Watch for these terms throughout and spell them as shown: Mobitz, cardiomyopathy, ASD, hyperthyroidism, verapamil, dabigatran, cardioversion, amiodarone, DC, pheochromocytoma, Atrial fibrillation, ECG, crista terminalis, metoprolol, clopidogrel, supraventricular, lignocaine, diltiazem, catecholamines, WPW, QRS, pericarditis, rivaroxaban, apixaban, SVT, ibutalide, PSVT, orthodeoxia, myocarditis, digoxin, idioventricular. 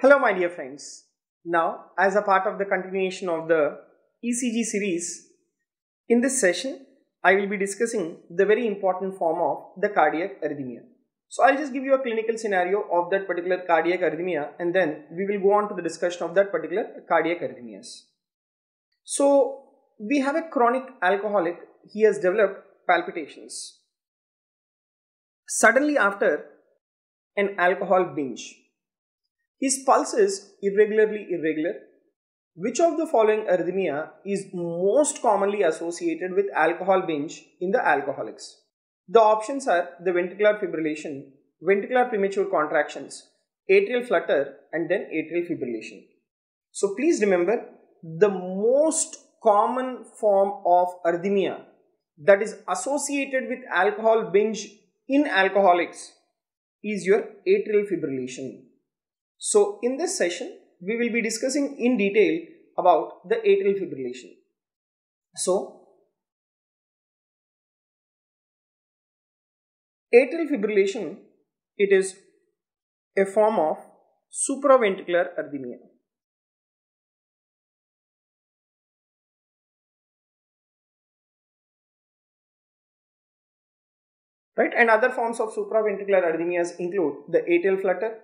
Hello my dear friends. Now as a part of the continuation of the ECG series, in this session I will be discussing the very important form of the cardiac arrhythmia. So I'll just give you a clinical scenario of that particular cardiac arrhythmia and then we will go on to the discussion of that particular cardiac arrhythmias. So we have a chronic alcoholic. He has developed palpitations suddenly after an alcohol binge. His pulse is irregular. Which of the following arrhythmia is most commonly associated with alcohol binge in the alcoholics? The options are the ventricular fibrillation, ventricular premature contractions, atrial flutter, and then atrial fibrillation. So please remember, the most common form of arrhythmia that is associated with alcohol binge in alcoholics is your atrial fibrillation. So in this session, we will be discussing in detail about the atrial fibrillation. So atrial fibrillation, it is a form of supraventricular arrhythmia. Right, and other forms of supraventricular arrhythmias include the atrial flutter,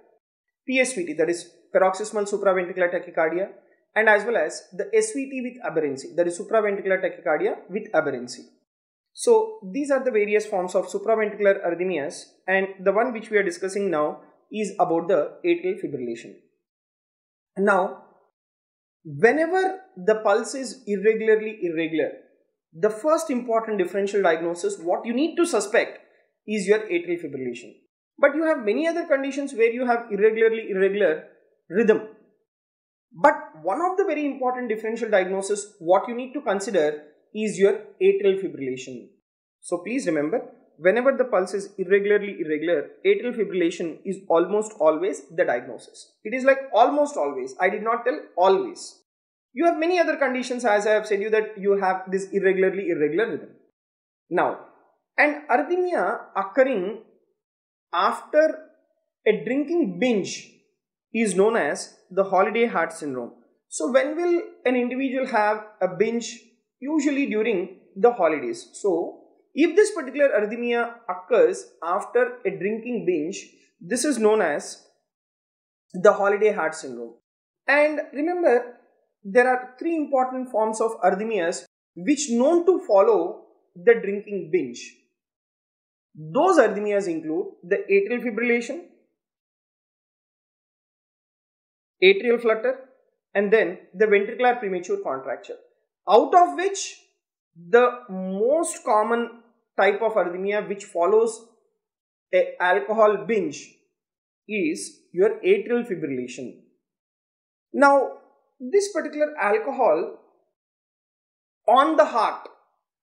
PSVT, that is paroxysmal supraventricular tachycardia, and as well as the SVT with aberrancy, that is supraventricular tachycardia with aberrancy. So these are the various forms of supraventricular arrhythmias, and the one which we are discussing now is about the atrial fibrillation. Now, whenever the pulse is irregular, the first important differential diagnosis what you need to suspect is your atrial fibrillation. But you have many other conditions where you have irregular rhythm. But one of the very important differential diagnosis what you need to consider is your atrial fibrillation. So please remember, whenever the pulse is irregular, atrial fibrillation is almost always the diagnosis. It is like almost always. I did not tell always. You have many other conditions, as I have said you, that you have this irregular rhythm. Now, an arrhythmia occurring after a drinking binge is known as the holiday heart syndrome. So when will an individual have a binge? Usually during the holidays. So if this particular arrhythmia occurs after a drinking binge, this is known as the holiday heart syndrome. And remember, there are three important forms of arrhythmias which known to follow the drinking binge. Those arrhythmias include the atrial fibrillation, atrial flutter, and then the ventricular premature contracture, out of which the most common type of arrhythmia which follows an alcohol binge is your atrial fibrillation. Now, this particular alcohol on the heart,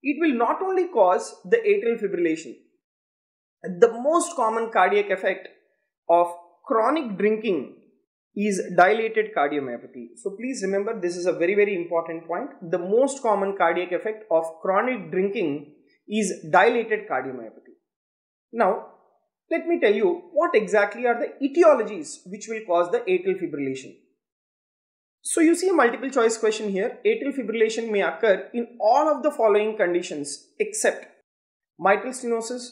it will not only cause the atrial fibrillation. The most common cardiac effect of chronic drinking is dilated cardiomyopathy. So please remember, this is a very important point. The most common cardiac effect of chronic drinking is dilated cardiomyopathy. Now, let me tell you what exactly are the etiologies which will cause the atrial fibrillation. So you see a multiple choice question here. Atrial fibrillation may occur in all of the following conditions except mitral stenosis,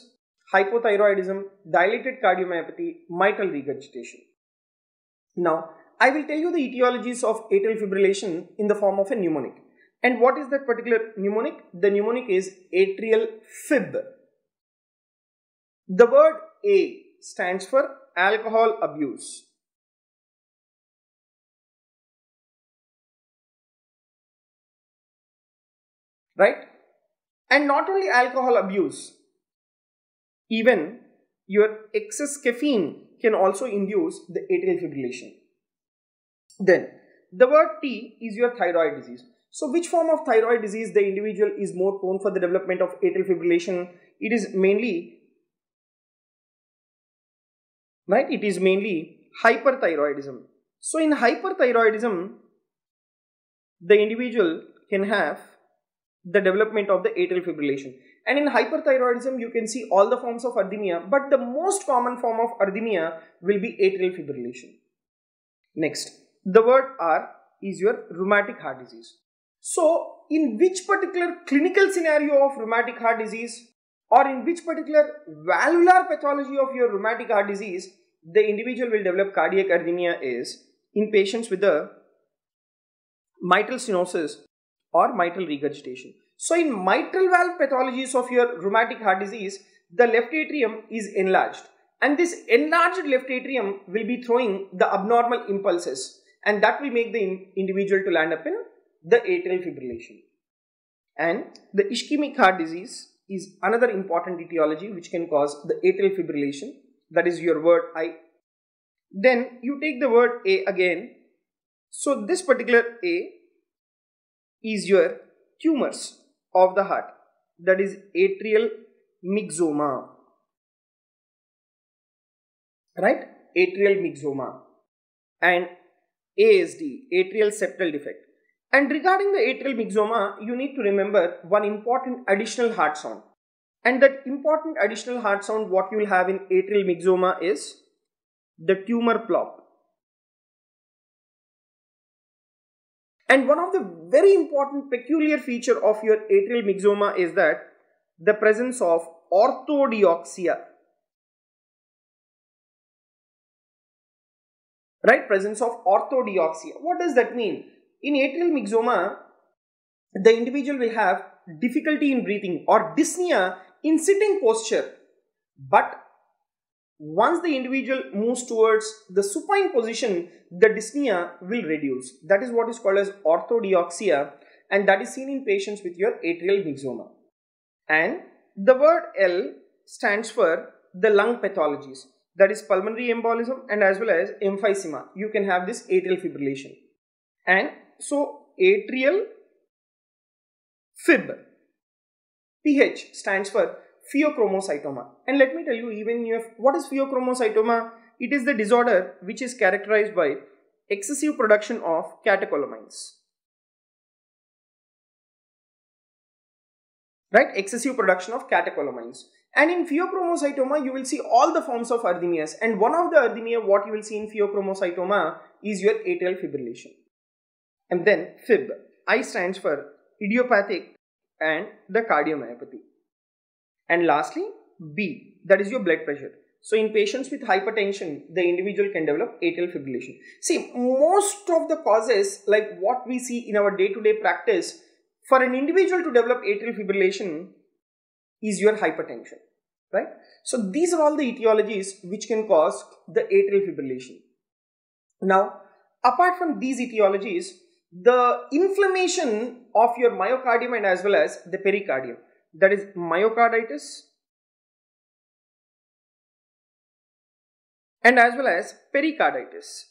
hypothyroidism, dilated cardiomyopathy, mitral regurgitation. Now, I will tell you the etiologies of atrial fibrillation in the form of a mnemonic. And what is that particular mnemonic? The mnemonic is atrial fib. The word A stands for alcohol abuse. Right? And not only alcohol abuse, even your excess caffeine can also induce the atrial fibrillation. Then the word T is your thyroid disease. So which form of thyroid disease the individual is more prone for the development of atrial fibrillation? It is mainly, right? It is mainly hyperthyroidism. So in hyperthyroidism, the individual can have the development of the atrial fibrillation. And in hyperthyroidism, you can see all the forms of arrhythmia, but the most common form of arrhythmia will be atrial fibrillation. Next, the word R is your rheumatic heart disease. So, in which particular clinical scenario of rheumatic heart disease or in which particular valvular pathology of your rheumatic heart disease the individual will develop cardiac arrhythmia is in patients with the mitral stenosis or mitral regurgitation. So, in mitral valve pathologies of your rheumatic heart disease, the left atrium is enlarged, and this enlarged left atrium will be throwing the abnormal impulses, and that will make the individual to land up in the atrial fibrillation. And the ischemic heart disease is another important etiology which can cause the atrial fibrillation, that is your word I. Then you take the word A again. So this particular A is your tumors of the heart, that is atrial myxoma, right? Atrial myxoma and ASD, atrial septal defect. And regarding the atrial myxoma, you need to remember one important additional heart sound. And that important additional heart sound what you will have in atrial myxoma is the tumor plop. And one of the very important peculiar feature of your atrial myxoma is that the presence of orthodeoxia. Right? Presence of orthodeoxia. What does that mean? In atrial myxoma, the individual will have difficulty in breathing or dyspnea in sitting posture. But once the individual moves towards the supine position, the dyspnea will reduce. That is what is called as orthodeoxia, and that is seen in patients with your atrial myxoma. And the word L stands for the lung pathologies, that is pulmonary embolism and as well as emphysema. You can have this atrial fibrillation. And so atrial fib, PH stands for pheochromocytoma. And let me tell you, even you have, what is pheochromocytoma? It is the disorder which is characterized by excessive production of catecholamines. Right? Excessive production of catecholamines. And in pheochromocytoma, you will see all the forms of arrhythmias. And one of the arrhythmia what you will see in pheochromocytoma is your atrial fibrillation. And then fib, I stands for idiopathic and the cardiomyopathy. And lastly, B, that is your blood pressure. So in patients with hypertension, the individual can develop atrial fibrillation. See, most of the causes like what we see in our day-to-day practice for an individual to develop atrial fibrillation is your hypertension, right? So these are all the etiologies which can cause the atrial fibrillation. Now, apart from these etiologies, the inflammation of your myocardium and as well as the pericardium, that is myocarditis and as well as pericarditis.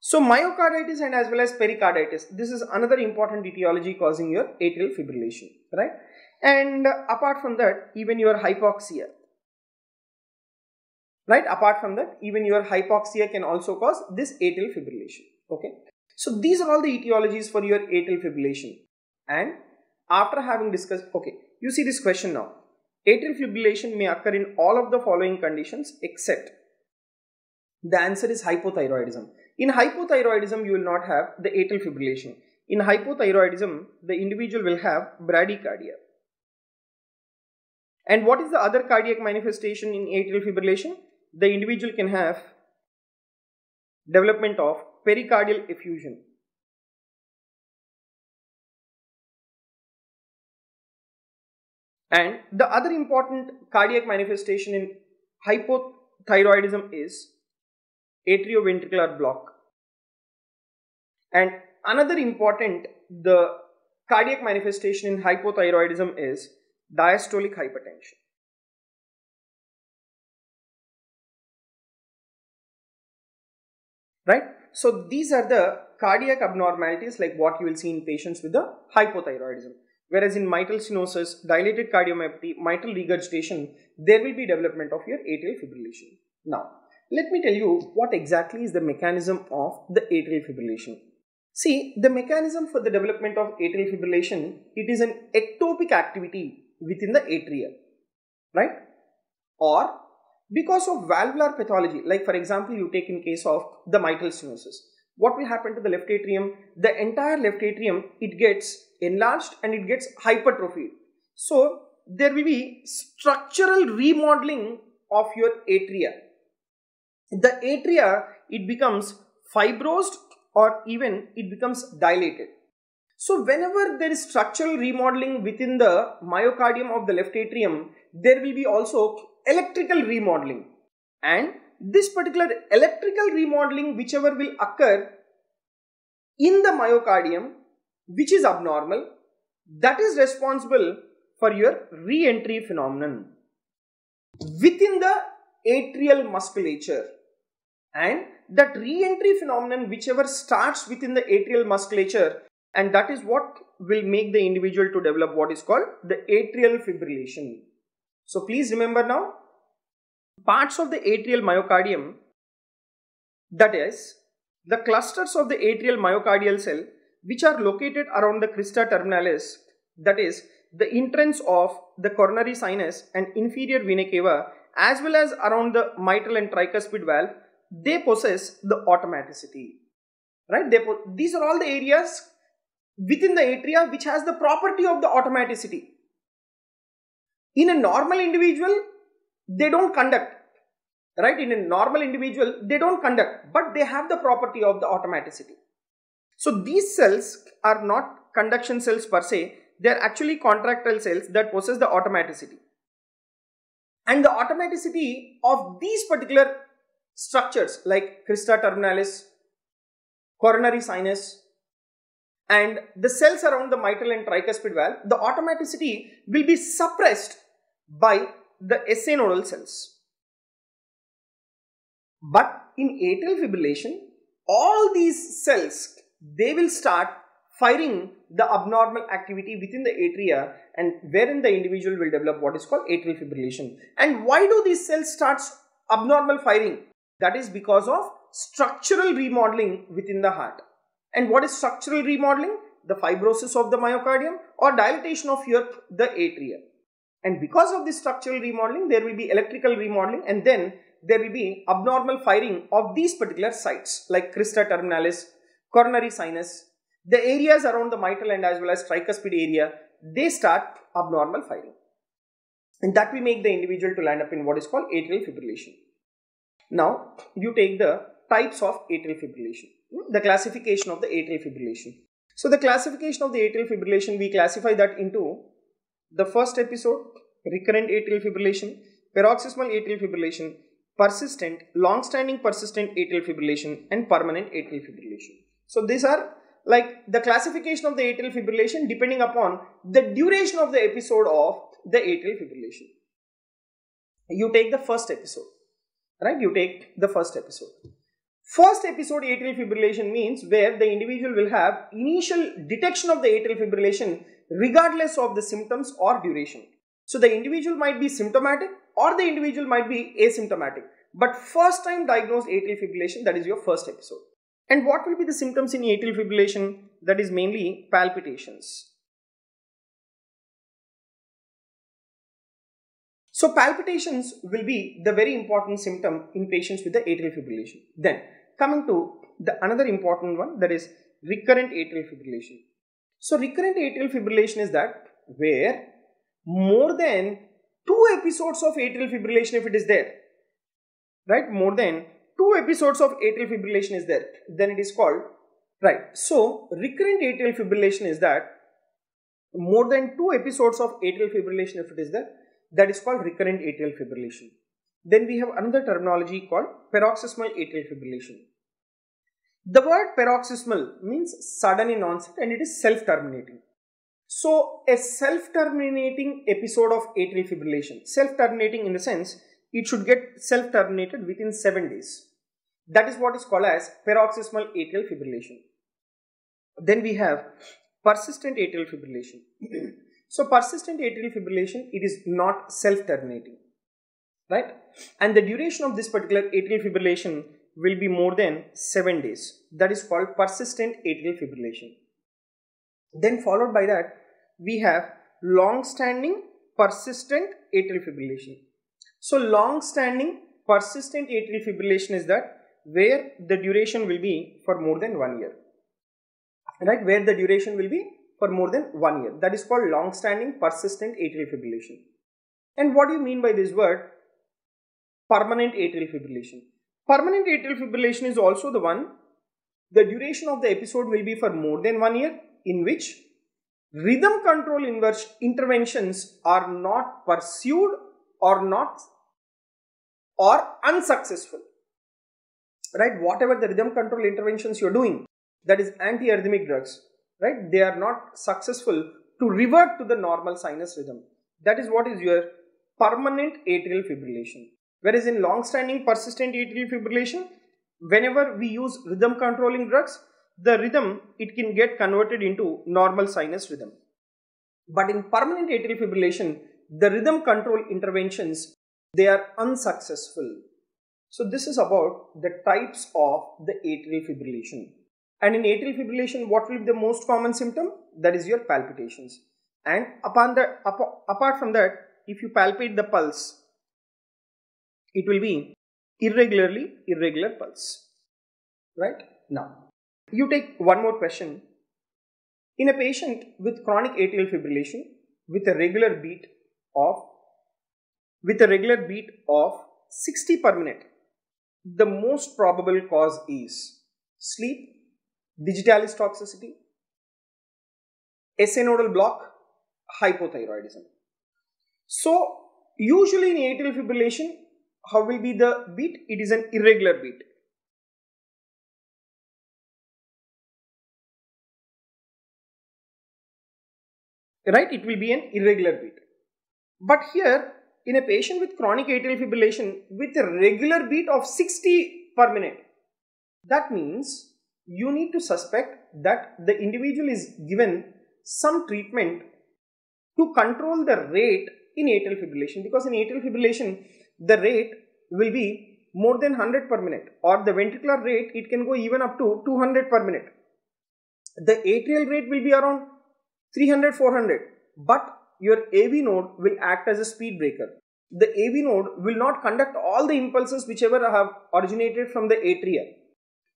So myocarditis and as well as pericarditis, this is another important etiology causing your atrial fibrillation, right? And apart from that, even your hypoxia. Right, apart from that, even your hypoxia can also cause this atrial fibrillation, okay. So these are all the etiologies for your atrial fibrillation. And after having discussed, okay, you see this question now. Atrial fibrillation may occur in all of the following conditions except, the answer is hypothyroidism. In hypothyroidism, you will not have the atrial fibrillation. In hypothyroidism, the individual will have bradycardia. And what is the other cardiac manifestation in atrial fibrillation? The individual can have development of pericardial effusion. And the other important cardiac manifestation in hypothyroidism is atrioventricular block. And another important cardiac manifestation in hypothyroidism is diastolic hypertension. Right? So these are the cardiac abnormalities like what you will see in patients with the hypothyroidism. Whereas in mitral stenosis, dilated cardiomyopathy, mitral regurgitation, there will be development of your atrial fibrillation. Now, let me tell you what exactly is the mechanism of the atrial fibrillation. See, the mechanism for the development of atrial fibrillation, it is an ectopic activity within the atria, right? Or because of valvular pathology. Like for example, you take in case of the mitral stenosis. What will happen to the left atrium? The entire left atrium, it gets enlarged and it gets hypertrophied. So there will be structural remodeling of your atria. The atria, it becomes fibrosed or even it becomes dilated. So whenever there is structural remodeling within the myocardium of the left atrium, there will be also electrical remodeling. And this particular electrical remodeling, whichever will occur in the myocardium, which is abnormal, that is responsible for your re-entry phenomenon within the atrial musculature. And that re-entry phenomenon, whichever starts within the atrial musculature, and that is what will make the individual to develop what is called the atrial fibrillation. So please remember now, parts of the atrial myocardium, that is the clusters of the atrial myocardial cell which are located around the crista terminalis, that is the entrance of the coronary sinus and inferior vena cava, as well as around the mitral and tricuspid valve, they possess the automaticity, right? These are all the areas within the atria which has the property of the automaticity. In a normal individual, they don't conduct, right? In a normal individual, they don't conduct, but they have the property of the automaticity. So these cells are not conduction cells per se, they are actually contractile cells that possess the automaticity. And the automaticity of these particular structures like crista terminalis, coronary sinus, and the cells around the mitral and tricuspid valve, the automaticity will be suppressed by the SA nodal cells. But in atrial fibrillation, all these cells, they will start firing the abnormal activity within the atria, and wherein the individual will develop what is called atrial fibrillation. And why do these cells start abnormal firing? That is because of structural remodeling within the heart. And what is structural remodeling? The fibrosis of the myocardium or dilatation of the atria. And because of this structural remodeling, there will be electrical remodeling, and then there will be abnormal firing of these particular sites like crista terminalis, coronary sinus, the areas around the mitral and as well as tricuspid area, they start abnormal firing. And that will make the individual to land up in what is called atrial fibrillation. Now, you take the types of atrial fibrillation, the classification of the atrial fibrillation. So the classification of the atrial fibrillation, we classify that into the first episode, recurrent atrial fibrillation, paroxysmal atrial fibrillation, persistent, long-standing persistent atrial fibrillation, and permanent atrial fibrillation. So these are like the classification of the atrial fibrillation depending upon the duration of the episode of the atrial fibrillation. You take the first episode, right? You take the first episode. First episode atrial fibrillation means where the individual will have initial detection of the atrial fibrillation regardless of the symptoms or duration. So the individual might be symptomatic or the individual might be asymptomatic. But first time diagnosed atrial fibrillation, that is your first episode. And what will be the symptoms in atrial fibrillation? That is mainly palpitations. So palpitations will be the very important symptom in patients with the atrial fibrillation. Then coming to the another important one, that is recurrent atrial fibrillation. So recurrent atrial fibrillation is that where more than 2 episodes of atrial fibrillation, if it is there, right, more than 2 episodes of atrial fibrillation is there, then it is called, right. So recurrent atrial fibrillation is that more than 2 episodes of atrial fibrillation, if it is there, that is called recurrent atrial fibrillation. Then we have another terminology called paroxysmal atrial fibrillation. The word paroxysmal means sudden in onset and it is self-terminating. So a self-terminating episode of atrial fibrillation, self-terminating in the sense it should get self-terminated within 7 days. That is what is called as paroxysmal atrial fibrillation. Then we have persistent atrial fibrillation. So persistent atrial fibrillation, it is not self-terminating, right? And the duration of this particular atrial fibrillation will be more than 7 days. That is called persistent atrial fibrillation. Then followed by that, we have long-standing persistent atrial fibrillation. So long-standing persistent atrial fibrillation is that where the duration will be for more than 1 year, right? Where the duration will be for more than 1 year. That is called long-standing persistent atrial fibrillation. And what do you mean by this word? Permanent atrial fibrillation. Permanent atrial fibrillation is also the one. The duration of the episode will be for more than 1 year, in which rhythm control interventions are not pursued or unsuccessful, right? Whatever the rhythm control interventions you are doing, that is antiarrhythmic drugs, right? They are not successful to revert to the normal sinus rhythm. That is what is your permanent atrial fibrillation. Whereas in long-standing persistent atrial fibrillation, whenever we use rhythm controlling drugs, the rhythm, it can get converted into normal sinus rhythm. But in permanent atrial fibrillation, the rhythm control interventions, they are unsuccessful. So this is about the types of the atrial fibrillation. And in atrial fibrillation, what will be the most common symptom? That is your palpitations. And apart from that, if you palpate the pulse, it will be irregular pulse. Right? Now, you take one more question. In a patient with chronic atrial fibrillation, with a regular beat of 60 per minute, the most probable cause is sleep, digitalis toxicity, SA nodal block, hypothyroidism. So usually in atrial fibrillation, how will be the beat? It is an irregular beat. Right? It will be an irregular beat. But here in a patient with chronic atrial fibrillation with a regular beat of 60 per minute, that means you need to suspect that the individual is given some treatment to control the rate in atrial fibrillation, because in atrial fibrillation the rate will be more than 100 per minute, or the ventricular rate, it can go even up to 200 per minute. The atrial rate will be around 300-400, but your AV node will act as a speed breaker. The AV node will not conduct all the impulses whichever have originated from the atria.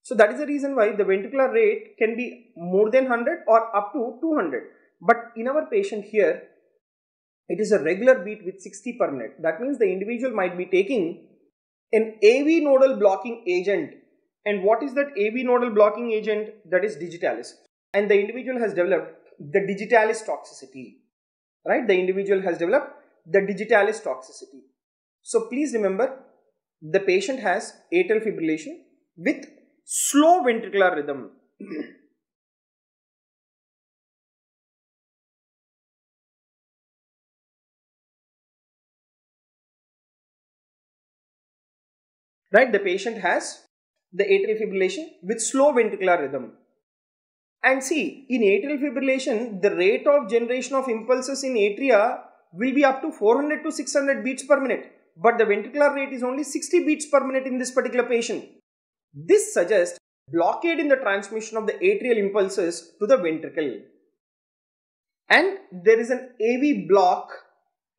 So that is the reason why the ventricular rate can be more than 100 or up to 200. But in our patient here, it is a regular beat with 60 per minute. That means the individual might be taking an AV nodal blocking agent. And what is that AV nodal blocking agent? That is digitalis. And the individual has developed the digitalis toxicity. Right? The individual has developed the digitalis toxicity. So please remember, the patient has atrial fibrillation with slow ventricular rhythm. Right, the patient has the atrial fibrillation with slow ventricular rhythm. And see, in atrial fibrillation, the rate of generation of impulses in atria will be up to 400 to 600 beats per minute. But the ventricular rate is only 60 beats per minute in this particular patient. This suggests blockade in the transmission of the atrial impulses to the ventricle. And there is an AV block,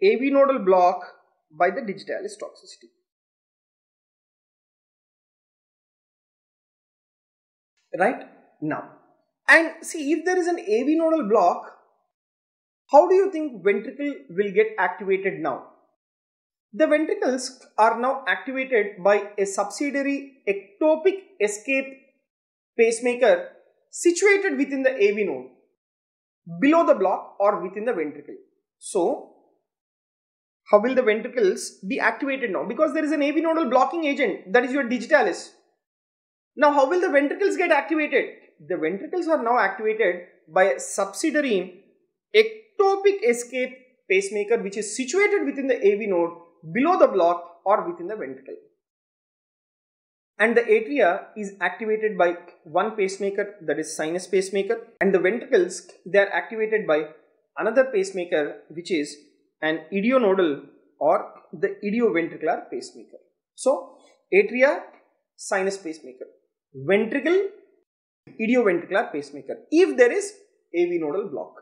AV nodal block by the digitalis toxicity. Right? Now, and see, if there is an AV nodal block, how do you think ventricle will get activated now? The ventricles are now activated by a subsidiary ectopic escape pacemaker situated within the AV node, below the block or within the ventricle. So, how will the ventricles be activated now? Because there is an AV nodal blocking agent, that is your digitalis. Now, how will the ventricles get activated? The ventricles are now activated by a subsidiary ectopic escape pacemaker which is situated within the AV node, below the block or within the ventricle. And the atria is activated by one pacemaker, that is sinus pacemaker, and the ventricles, they are activated by another pacemaker which is an idionodal or the idioventricular pacemaker. So, atria, sinus pacemaker, ventricle, idioventricular pacemaker, if there is AV nodal block.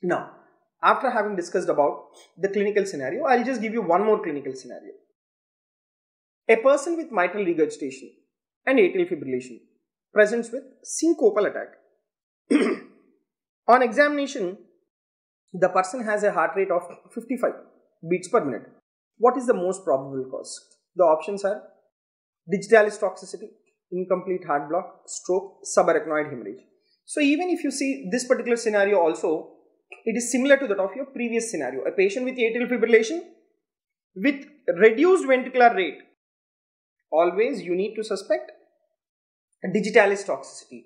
Now, After having discussed about the clinical scenario, I'll just give you one more clinical scenario. A person with mitral regurgitation and atrial fibrillation presents with syncopal attack. On examination, the person has a heart rate of 55 beats per minute. What is the most probable cause? The options are digitalis toxicity, incomplete heart block, stroke, subarachnoid hemorrhage. So even if you see this particular scenario also, it is similar to that of your previous scenario. A patient with atrial fibrillation with reduced ventricular rate. Always you need to suspect digitalis toxicity.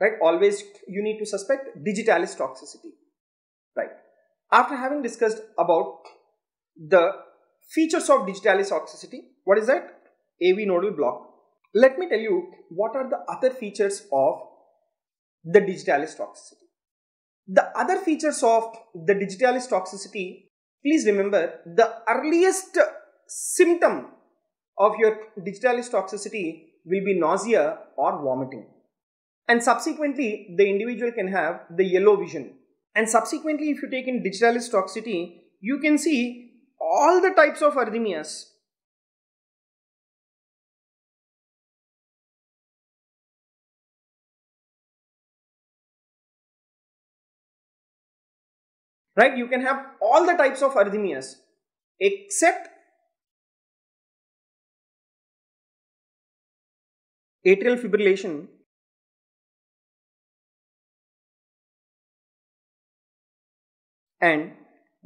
Right? Always you need to suspect digitalis toxicity. Right? After having discussed about the features of digitalis toxicity, what is that? AV nodal block. Let me tell you what are the other features of the digitalis toxicity. The other features of the digitalis toxicity, please remember, the earliest symptom of your digitalis toxicity will be nausea or vomiting. And subsequently, the individual can have the yellow vision. And subsequently, if you take in digitalis toxicity, you can see all the types of arrhythmias. Right, you can have all the types of arrhythmias except atrial fibrillation and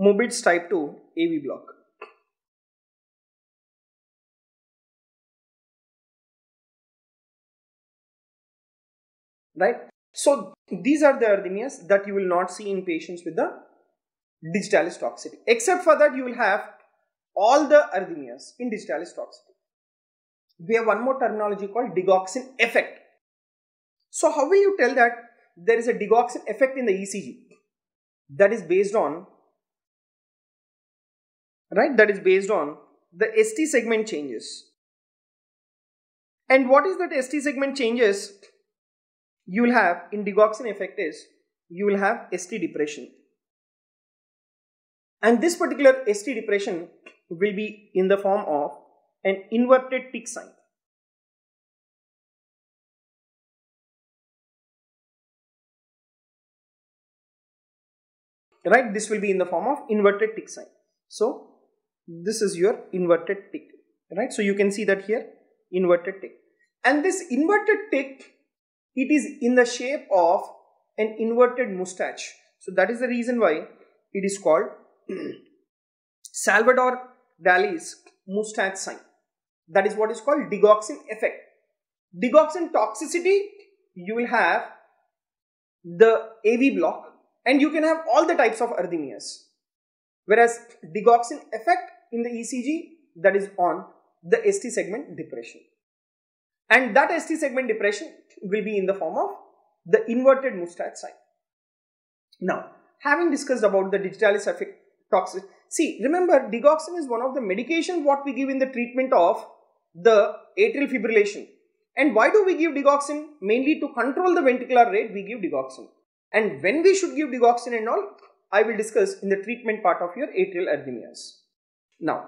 Mobitz type 2 AV block. Right, so these are the arrhythmias that you will not see in patients with the digitalis toxicity. Except for that, you will have all the arrhythmias in digitalis toxicity. We have one more terminology called digoxin effect. So how will you tell that there is a digoxin effect in the ECG? That is based on, right, that is based on the ST segment changes. And what is that ST segment changes you will have in digoxin effect is, you will have ST depression. And this particular ST depression will be in the form of an inverted tick sign. Right, this will be in the form of inverted tick sign. So this is your inverted tick. Right, so you can see that here, inverted tick. And this inverted tick, it is in the shape of an inverted moustache. So that is the reason why it is called Salvador Dali's moustache sign. That is what is called digoxin effect. Digoxin toxicity, you will have the AV block and you can have all the types of arrhythmias. Whereas digoxin effect in the ECG, that is on the ST segment depression. And that ST segment depression will be in the form of the inverted moustache sign. Now, having discussed about the digitalis effect toxicity. See, remember, digoxin is one of the medications what we give in the treatment of the atrial fibrillation. And why do we give digoxin? Mainly to control the ventricular rate, we give digoxin. And when we should give digoxin and all, I will discuss in the treatment part of your atrial arrhythmias. Now,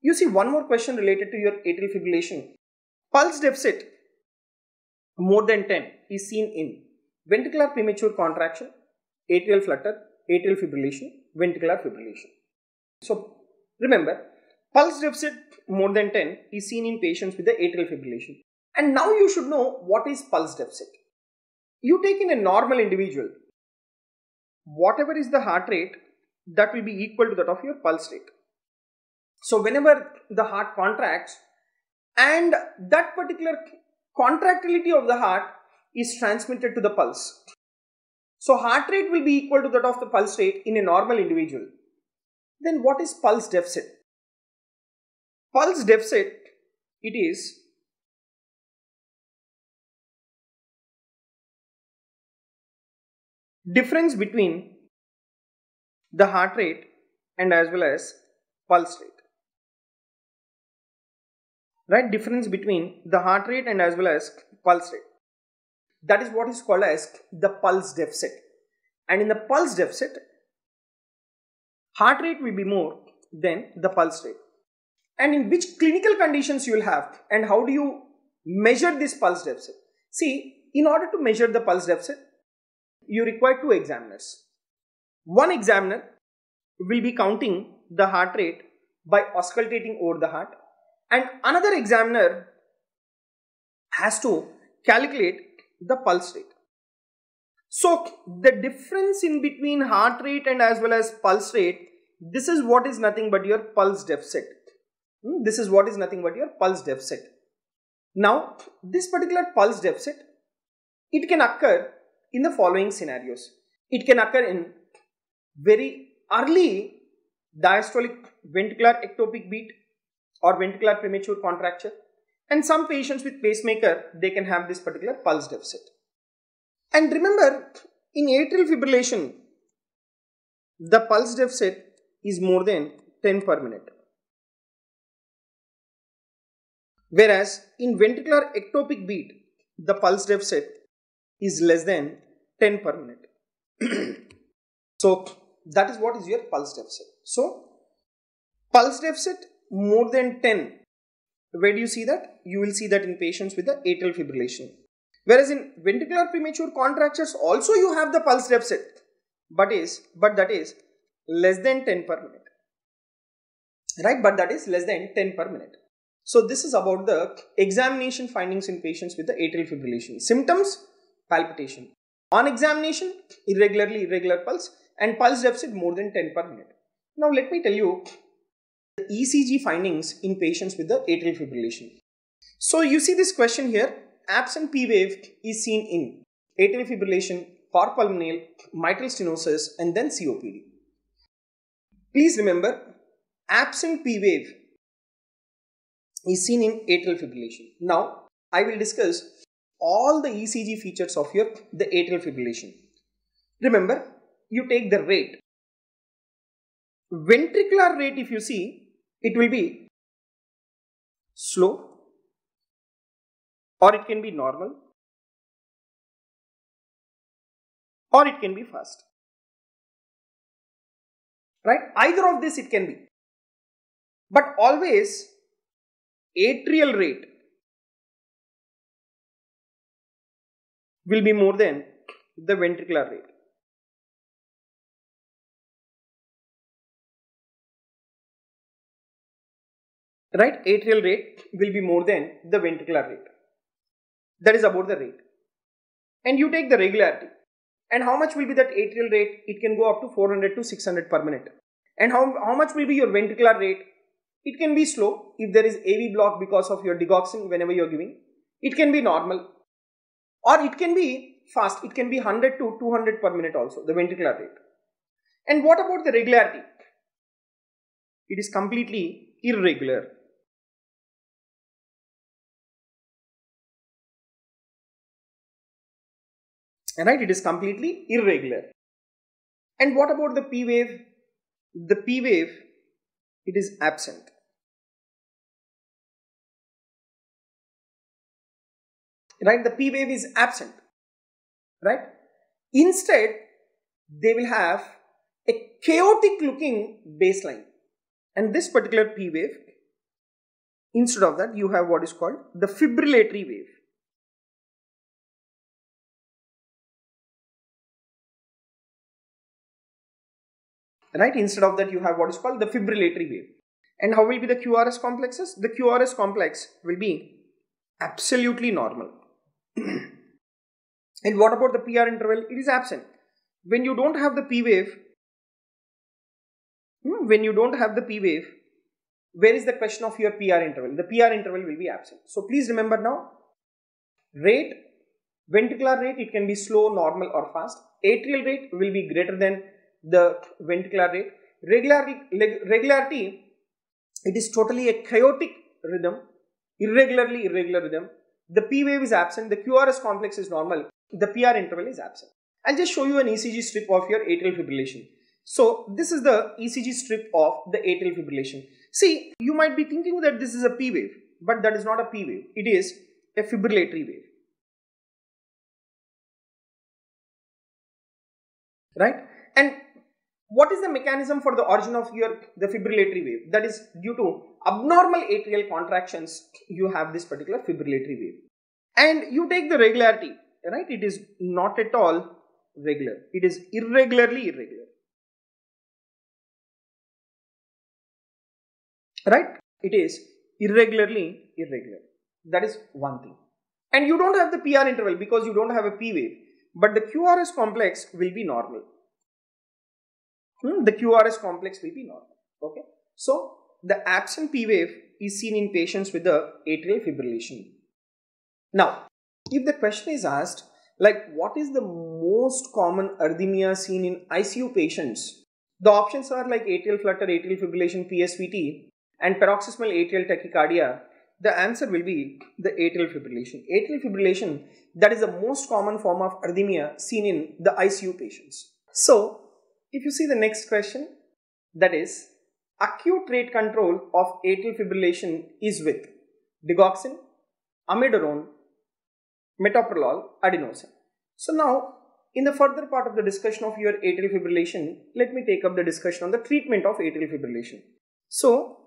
you see one more question related to your atrial fibrillation. Pulse deficit more than 10 is seen in ventricular premature contraction, atrial flutter, atrial fibrillation, ventricular fibrillation. So remember, pulse deficit more than 10 is seen in patients with the atrial fibrillation. And now you should know what is pulse deficit. You take in a normal individual, whatever is the heart rate, that will be equal to that of your pulse rate. So whenever the heart contracts and that particular contractility of the heart is transmitted to the pulse. So heart rate will be equal to that of the pulse rate in a normal individual. Then what is pulse deficit? Pulse deficit, it is difference between the heart rate and as well as pulse rate. Right, difference between the heart rate and as well as pulse rate. That is what is called as the pulse deficit. And in the pulse deficit, heart rate will be more than the pulse rate. And in which clinical conditions you will have, and how do you measure this pulse deficit? See, in order to measure the pulse deficit, you require two examiners. One examiner will be counting the heart rate by auscultating over the heart, and another examiner has to calculate the pulse rate. So the difference in between heart rate and as well as pulse rate, this is what is nothing but your pulse deficit. This is what is nothing but your pulse deficit. Now, this particular pulse deficit, it can occur in the following scenarios. It can occur in very early diastolic ventricular ectopic beat or ventricular premature contracture, and some patients with pacemaker, they can have this particular pulse deficit. And remember, in atrial fibrillation, the pulse deficit is more than 10 per minute. Whereas in ventricular ectopic beat, the pulse deficit is less than 10 per minute. So that is what is your pulse deficit. So pulse deficit more than 10. Where do you see that? You will see that in patients with the atrial fibrillation. Whereas in ventricular premature contractures also you have the pulse deficit, but that is less than 10 per minute. Right? But that is less than 10 per minute. So this is about the examination findings in patients with the atrial fibrillation. Symptoms, palpitation. On examination, irregular pulse, and pulse deficit more than 10 per minute. Now let me tell you the ECG findings in patients with the atrial fibrillation. So you see this question here, absent P wave is seen in atrial fibrillation, carpalmaneal, mitral stenosis, and then COPD. Please remember, absent P wave is seen in atrial fibrillation. Now, I will discuss all the ECG features of the atrial fibrillation. Remember, you take the rate. Ventricular rate, if you see, it will be slow or it can be normal or it can be fast. Right? Either of this it can be. But always atrial rate will be more than the ventricular rate. Right? Atrial rate will be more than the ventricular rate. That is about the rate. And you take the regularity. And how much will be that atrial rate? It can go up to 400 to 600 per minute. And how much will be your ventricular rate? It can be slow if there is AV block because of your digoxin whenever you are giving. It can be normal. Or it can be fast. It can be 100 to 200 per minute also, the ventricular rate. And what about the regularity? It is completely irregular. Right? It is completely irregular. And what about the P wave? The P wave, it is absent. Right? The P wave is absent. Right? Instead, they will have a chaotic looking baseline. And this particular P wave, instead of that, you have what is called the fibrillatory wave. Right? Instead of that, you have what is called the fibrillatory wave. And how will be the QRS complexes? The QRS complex will be absolutely normal. And what about the PR interval? It is absent. When you don't have the P wave, where is the question of your PR interval? The PR interval will be absent. So please remember now, rate, ventricular rate, it can be slow, normal or fast. Atrial rate will be greater than the ventricular rate. Regularity, it is totally a chaotic rhythm, irregular rhythm. The P wave is absent, the QRS complex is normal, the PR interval is absent. I'll just show you an ECG strip of your atrial fibrillation. So this is the ECG strip of the atrial fibrillation. See, you might be thinking that this is a P wave, but that is not a P wave. It is a fibrillatory wave. Right? And what is the mechanism for the origin of the fibrillatory wave? That is, due to abnormal atrial contractions, you have this particular fibrillatory wave. And you take the regularity, right? It is not at all regular. It is irregularly irregular. Right? It is irregularly irregular. That is one thing. And you don't have the PR interval because you don't have a P wave. But the QRS complex will be normal. The QRS complex will be normal. Okay. So, the absent P wave is seen in patients with the atrial fibrillation. Now, if the question is asked, like what is the most common arrhythmia seen in ICU patients? The options are like atrial flutter, atrial fibrillation, PSVT, and paroxysmal atrial tachycardia. The answer will be the atrial fibrillation. Atrial fibrillation, that is the most common form of arrhythmia seen in the ICU patients. So, if you see the next question, that is, acute rate control of atrial fibrillation is with digoxin, amiodarone, metoprolol, adenosine. So now, in the further part of the discussion of your atrial fibrillation, let me take up the discussion on the treatment of atrial fibrillation. So,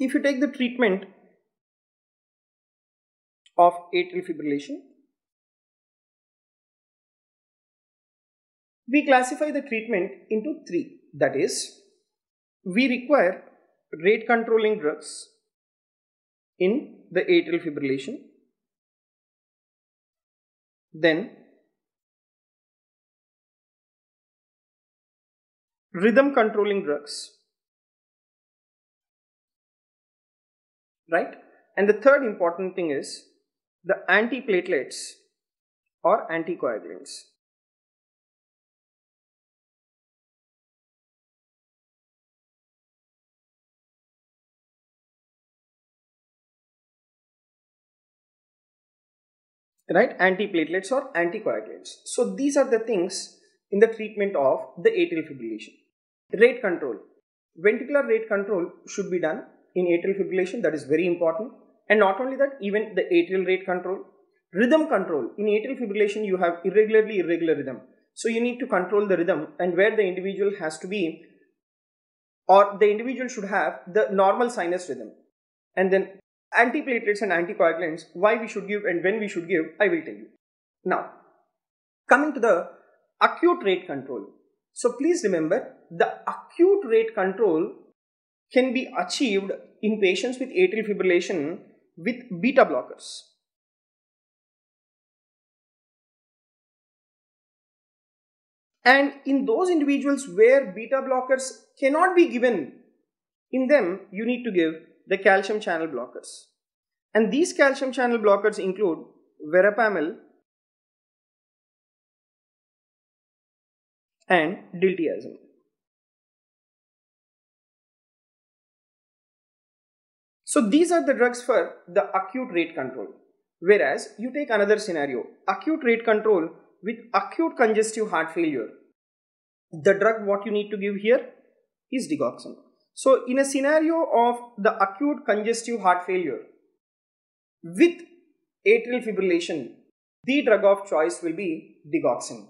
if you take the treatment of atrial fibrillation, we classify the treatment into three. That is, we require rate controlling drugs in the atrial fibrillation. Then rhythm controlling drugs, right? And the third important thing is the antiplatelets or anticoagulants. Right? Antiplatelets or anticoagulants. So these are the things in the treatment of the atrial fibrillation. Rate control. Ventricular rate control should be done in atrial fibrillation. That is very important. And not only that, even the atrial rate control. Rhythm control. In atrial fibrillation, you have irregularly irregular rhythm. So you need to control the rhythm, and where the individual has to be, or the individual should have the normal sinus rhythm. And then antiplatelets and anticoagulants, why we should give and when we should give, I will tell you. Now, coming to the acute rate control. So please remember, the acute rate control can be achieved in patients with atrial fibrillation with beta blockers. And in those individuals where beta blockers cannot be given, in them you need to give the calcium channel blockers. And these calcium channel blockers include verapamil and diltiazem. So these are the drugs for the acute rate control. Whereas you take another scenario, acute rate control with acute congestive heart failure. The drug what you need to give here is digoxin. So, in a scenario of the acute congestive heart failure with atrial fibrillation, the drug of choice will be digoxin.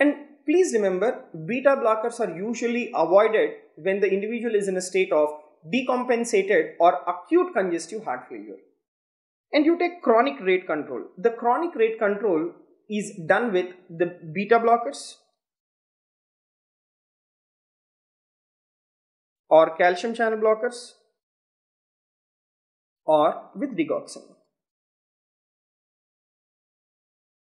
And please remember, beta blockers are usually avoided when the individual is in a state of decompensated or acute congestive heart failure. And you take chronic rate control. The chronic rate control is done with the beta blockers or calcium channel blockers or with digoxin.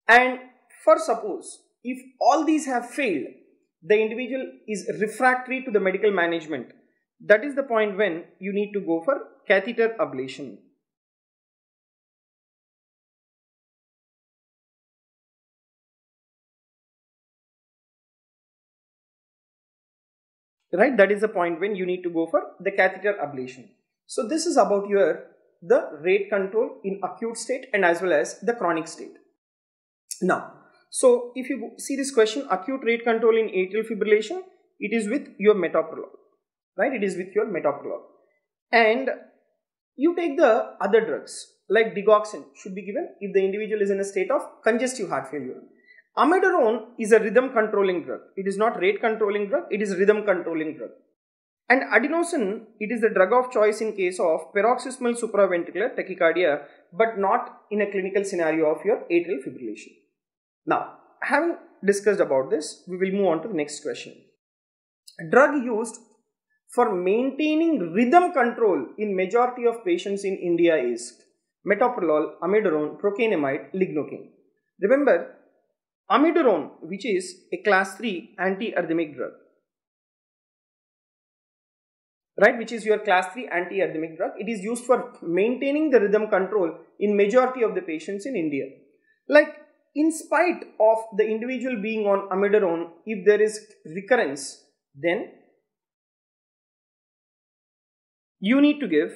And for suppose if all these have failed, the individual is refractory to the medical management. That is the point when you need to go for catheter ablation. Right, that is the point when you need to go for the catheter ablation. So this is about the rate control in acute state and as well as the chronic state. Now, so if you see this question, acute rate control in atrial fibrillation, it is with your metoprolol, right? It is with your metoprolol. And you take the other drugs like digoxin should be given if the individual is in a state of congestive heart failure. Amiodarone is a rhythm controlling drug. It is not rate controlling drug, it is rhythm controlling drug. And adenosine, it is the drug of choice in case of paroxysmal supraventricular tachycardia, but not in a clinical scenario of your atrial fibrillation. Now, having discussed about this, we will move on to the next question. Drug used for maintaining rhythm control in majority of patients in India is metoprolol, amiodarone, procainamide, lignocaine. Remember, amiodarone, which is a class 3 anti-arrhythmic drug, right, which is your class 3 anti-arrhythmic drug, it is used for maintaining the rhythm control in majority of the patients in India. Like, in spite of the individual being on amiodarone, if there is recurrence, then you need to give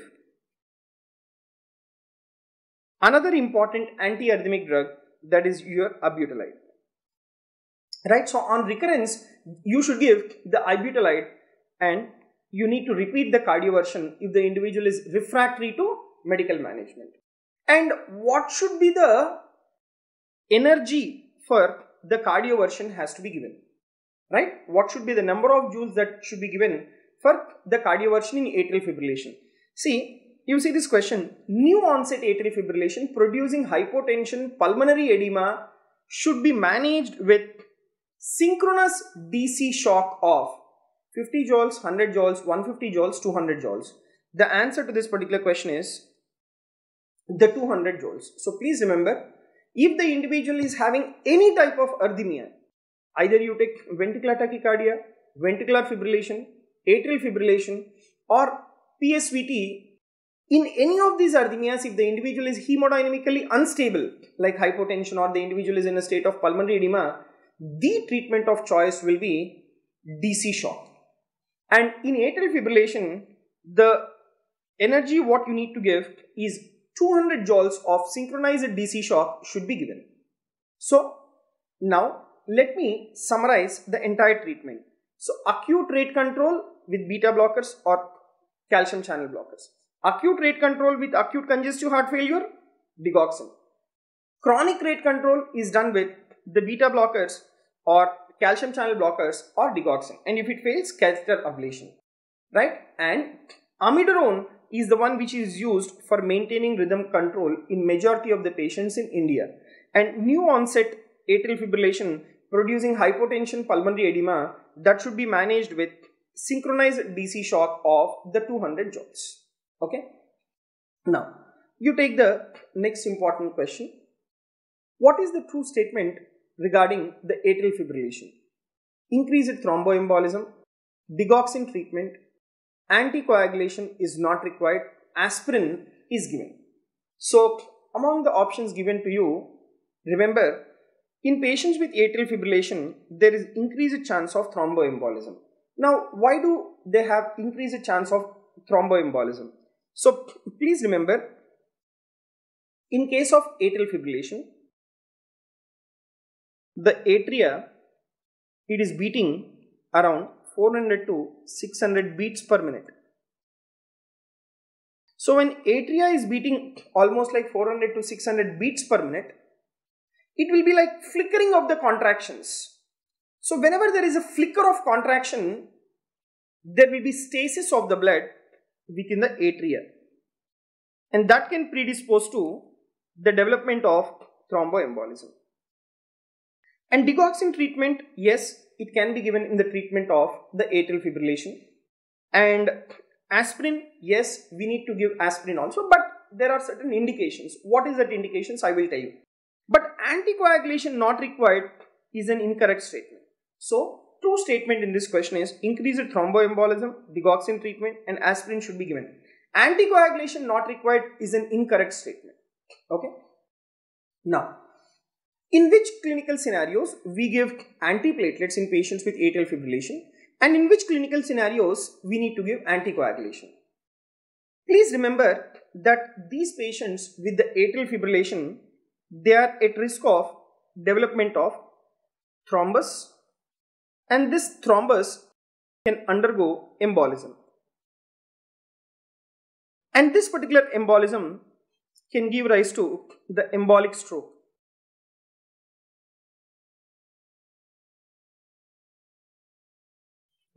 another important anti-arrhythmic drug, that is your ibutalide. Right, so on recurrence, you should give the ibutalide and you need to repeat the cardioversion if the individual is refractory to medical management. And what should be the energy for the cardioversion has to be given, right? What should be the number of joules that should be given for the cardioversion in atrial fibrillation? See, you see this question, new onset atrial fibrillation producing hypotension, pulmonary edema should be managed with synchronous DC shock of 50 joules, 100 joules, 150 joules, 200 joules. The answer to this particular question is the 200 joules. So please remember, if the individual is having any type of arrhythmia, either you take ventricular tachycardia, ventricular fibrillation, atrial fibrillation or PSVT, in any of these arrhythmias, if the individual is hemodynamically unstable, like hypotension, or the individual is in a state of pulmonary edema, the treatment of choice will be DC shock. And in atrial fibrillation, the energy what you need to give is 200 joules of synchronized DC shock should be given. So now let me summarize the entire treatment. So acute rate control with beta blockers or calcium channel blockers. Acute rate control with acute congestive heart failure, digoxin. Chronic rate control is done with the beta blockers or calcium channel blockers or digoxin. And if it fails, catheter ablation, right? And amiodarone is the one which is used for maintaining rhythm control in majority of the patients in India. And new onset atrial fibrillation producing hypotension, pulmonary edema, that should be managed with synchronized DC shock of the 200 joules. Okay, now you take the next important question. What is the true statement regarding the atrial fibrillation? Increased thromboembolism, digoxin treatment, anticoagulation is not required, aspirin is given. So among the options given to you, remember, in patients with atrial fibrillation, there is increased chance of thromboembolism. Now, why do they have increased chance of thromboembolism? So please remember, in case of atrial fibrillation, the atria, it is beating around 400 to 600 beats per minute. So when atria is beating almost like 400 to 600 beats per minute, it will be like flickering of the contractions. So whenever there is a flicker of contraction, there will be stasis of the blood within the atria, and that can predispose to the development of thromboembolism. And digoxin treatment, yes, it can be given in the treatment of the atrial fibrillation. And aspirin, yes, we need to give aspirin also, but there are certain indications. What is that indications? I will tell you. But anticoagulation not required is an incorrect statement. So true statement in this question is increased thromboembolism, digoxin treatment and aspirin should be given. Anticoagulation not required is an incorrect statement. Okay. Now, in which clinical scenarios we give antiplatelets in patients with atrial fibrillation, and in which clinical scenarios we need to give anticoagulation? Please remember that these patients with the atrial fibrillation, they are at risk of development of thrombus, and this thrombus can undergo embolism. And this particular embolism can give rise to the embolic stroke.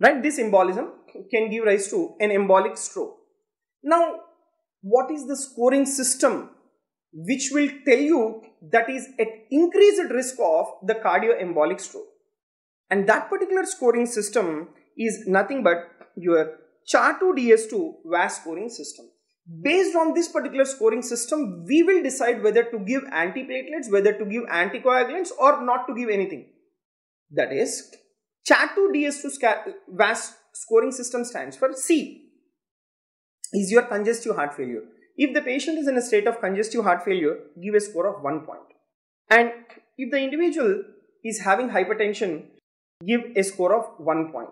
right? This embolism can give rise to an embolic stroke. Now, what is the scoring system which will tell you that is at increased risk of the cardioembolic stroke? And that particular scoring system is nothing but your CHA2DS2-VASc scoring system. Based on this particular scoring system, we will decide whether to give antiplatelets, whether to give anticoagulants, or not to give anything. That is, CHA2DS2-VASc scoring system stands for C, is your congestive heart failure. If the patient is in a state of congestive heart failure, give a score of 1 point. And if the individual is having hypertension, give a score of 1 point.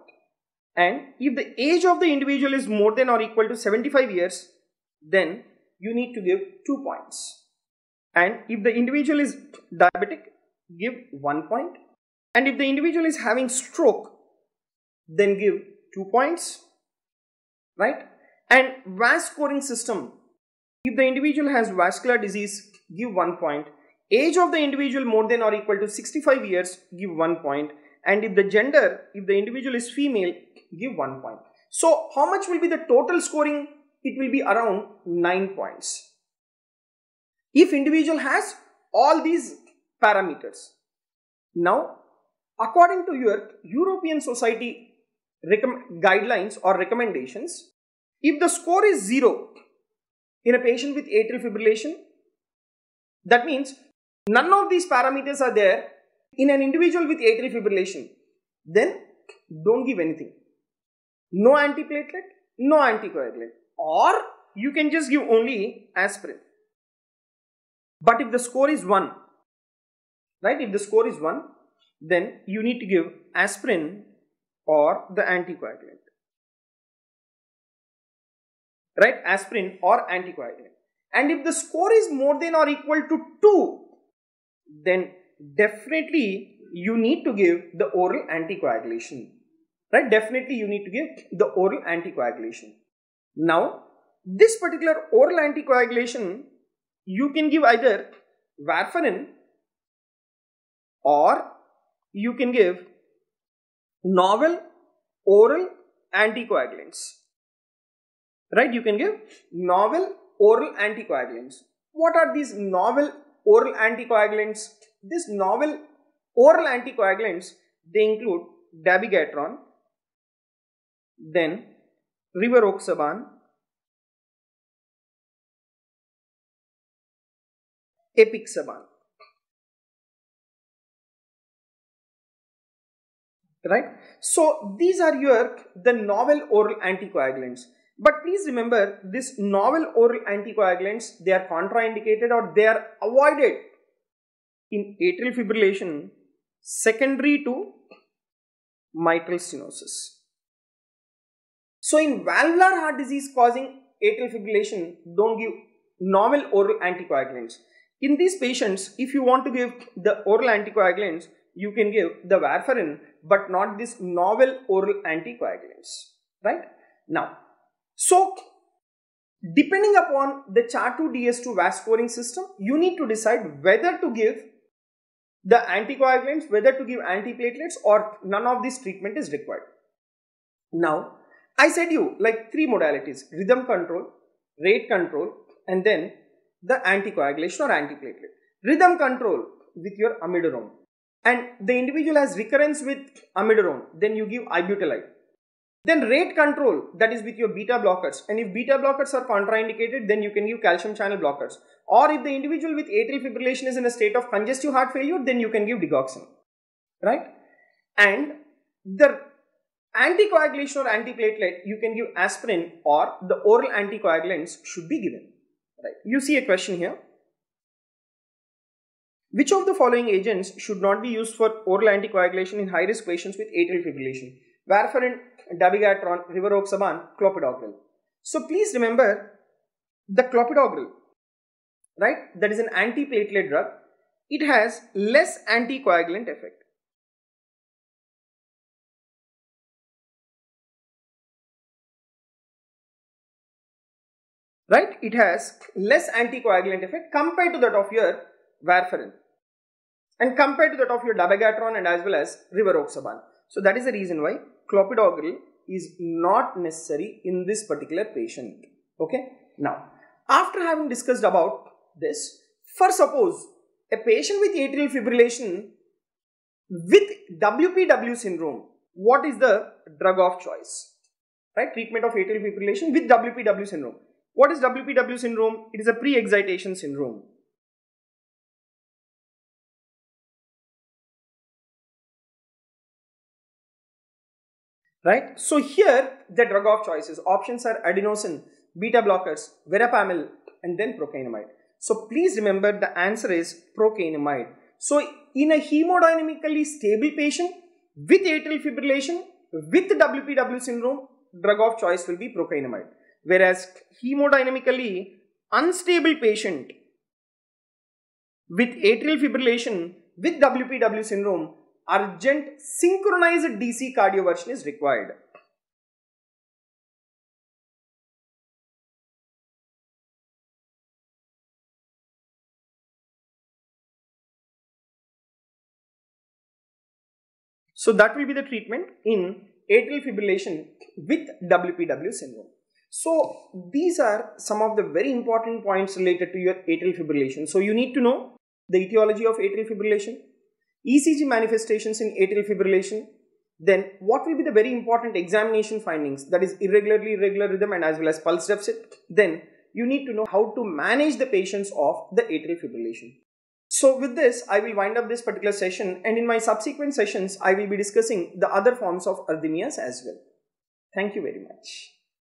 And if the age of the individual is more than or equal to 75 years, then you need to give 2 points. And if the individual is diabetic, give 1 point. And if the individual is having stroke, then give 2 points, right? And VASc scoring system, if the individual has vascular disease, give 1 point. Age of the individual more than or equal to 65 years, give 1 point. And if the gender, if the individual is female, give 1 point. So how much will be the total scoring? It will be around 9 points. If individual has all these parameters. Now, according to your European Society guidelines or recommendations, if the score is 0 in a patient with atrial fibrillation, that means none of these parameters are there in an individual with atrial fibrillation, then don't give anything. No antiplatelet, no anticoagulant, or you can just give only aspirin. But if the score is 1, right, if the score is 1, then you need to give aspirin or the anticoagulant, right, aspirin or anticoagulant. And if the score is more than or equal to 2, then definitely you need to give the oral anticoagulation, right? Definitely you need to give the oral anticoagulation. Now, this particular oral anticoagulation, you can give either warfarin or you can give novel oral anticoagulants, right? You can give novel oral anticoagulants. What are these novel oral anticoagulants? This novel oral anticoagulants, they include dabigatran, then rivaroxaban, apixaban, right? So these are your the novel oral anticoagulants. But please remember, this novel oral anticoagulants, they are contraindicated or they are avoided in atrial fibrillation secondary to mitral stenosis. So in valvular heart disease causing atrial fibrillation, don't give novel oral anticoagulants. In these patients, if you want to give the oral anticoagulants, you can give the warfarin, but not this novel oral anticoagulants, right? Now, so, depending upon the CHA2DS2-VASc scoring system, you need to decide whether to give the anticoagulants, whether to give antiplatelets, or none of this treatment is required. Now, I said you like 3 modalities: rhythm control, rate control, and then the anticoagulation or antiplatelet. Rhythm control with your amiodarone, and the individual has recurrence with amiodarone, then you give ibutalide. Then rate control, that is with your beta blockers, and if beta blockers are contraindicated, then you can give calcium channel blockers. Or if the individual with atrial fibrillation is in a state of congestive heart failure, then you can give digoxin, right? And the anticoagulation or antiplatelet, you can give aspirin or the oral anticoagulants should be given, right? You see a question here. Which of the following agents should not be used for oral anticoagulation in high-risk patients with atrial fibrillation? Warfarin, dabigatran, rivaroxaban, clopidogrel. So please remember the clopidogrel, right? That is an antiplatelet drug. It has less anticoagulant effect. Right? It has less anticoagulant effect compared to that of your warfarin and compared to that of your dabigatran and as well as rivaroxaban. So that is the reason why clopidogrel is not necessary in this particular patient. Okay. Now, after having discussed about this, for suppose a patient with atrial fibrillation with WPW syndrome, what is the drug of choice? Right? Treatment of atrial fibrillation with WPW syndrome. What is WPW syndrome? It is a pre-excitation syndrome. Right? So here the drug of choices options are adenosine, beta blockers, verapamil, and then procainamide. So please remember the answer is procainamide. So in a hemodynamically stable patient with atrial fibrillation with WPW syndrome, drug of choice will be procainamide. Whereas hemodynamically unstable patient with atrial fibrillation with WPW syndrome, urgent synchronized DC cardioversion is required. So that will be the treatment in atrial fibrillation with WPW syndrome. So these are some of the very important points related to your atrial fibrillation. So you need to know the etiology of atrial fibrillation, ECG manifestations in atrial fibrillation, then what will be the very important examination findings, that is irregular rhythm and as well as pulse deficit. Then you need to know how to manage the patients of the atrial fibrillation. So with this, I will wind up this particular session, and in my subsequent sessions, I will be discussing the other forms of arrhythmias as well. Thank you very much.